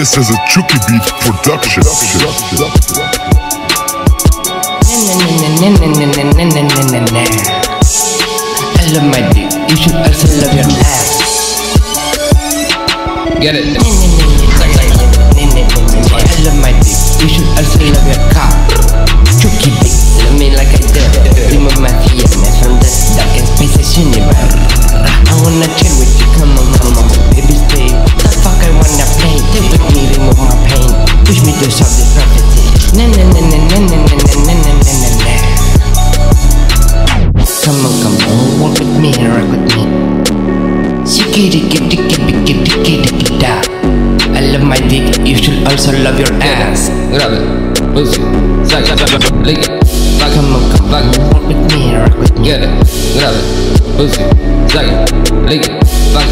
This is a Chucky Beat production. I love my dick, you should also love your ass. Get it? I love my dick, you should also love your cock. Chucky Beat, love me like I do. Dream of my fearness from the darkest spaces universe. I wanna chill with you, come on, come on, baby, stay. The fuck I wanna play, stay with me, remove my pain. Push me to solve this prophecy. Come on, come on, walk with me, rock with me. I love my dick, you should also love your ass. Grab it, pussy, suck, suck, suck, lick it. Come on, come on, walk with me, rock with me. Get it, grab it, pussy, suck it, lick it, fuck it.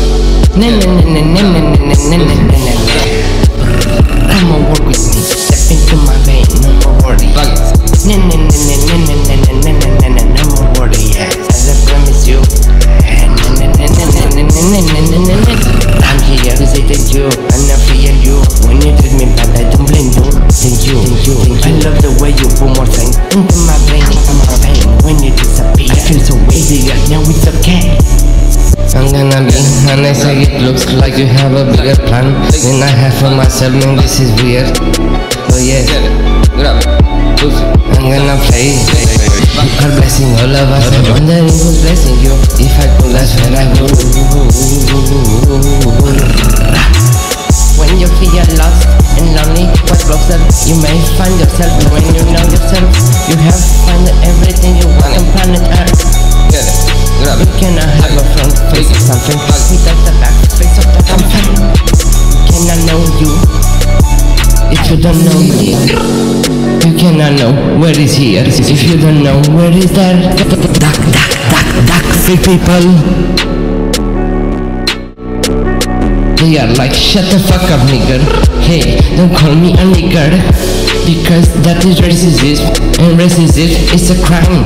Come on, walk with me, step into my vein, no more worry. Fuck it. No more worry, yes, as I promise you. I'm here to say thank you, I'm not free and you. When you treat me bad, I don't blame you. Thank you, thank you, I love the way you put more things into my brain, when you disappear. I feel so weird, now it's okay. I'm gonna be honest, it looks like you have a bigger plan than I have for myself, man, this is weird. So yeah, I'm gonna play. You are blessing all of us, I'm wondering who's blessing you. If I could, that's what I would. When you feel lost and lonely, what blocks up? You may find yourself, but when you know yourself, you have found everything you want on planet Earth. You cannot have a front face or something without the back face of the company. Cannot know you if you don't know me. You cannot know what is here if you don't know where is there. Duck, free people. They are like, shut the fuck up, nigger. Hey, don't call me a nigger, because that is racism, and racism is a crime.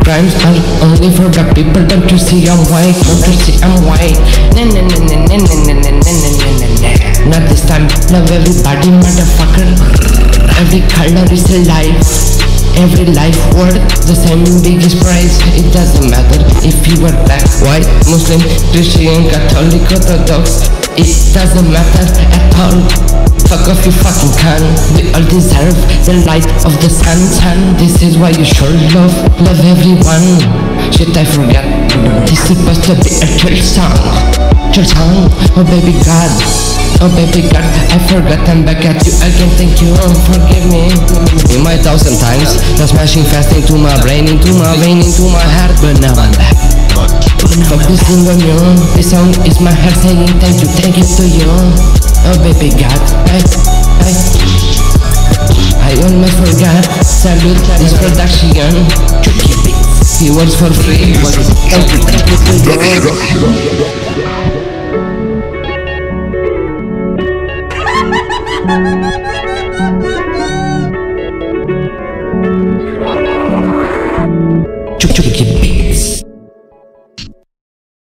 Crimes are only for the people. Don't you see I'm white? Don't you see I'm white? Not this time. Love everybody, motherfucker. Every color is a life. Every life worth the same biggest price. It doesn't matter if you are black, white, Muslim, Christian, Catholic, Orthodox. It doesn't matter at all. Fuck off, you fucking can. We all deserve the light of the sun. This is why you should love everyone. Shit, I forgot. This is supposed to be a church song. Oh baby God, I forgot, I'm back at you again, thank you, oh, forgive me. In my 1,000 times, the smashing fast into my brain, into my vein, into my heart, but now I'm back. Focusing on you, this song is my heart saying thank you to you. Oh baby God, I almost forgot. Salute this production. Chucky Beat. He works for free. Chucky Beat.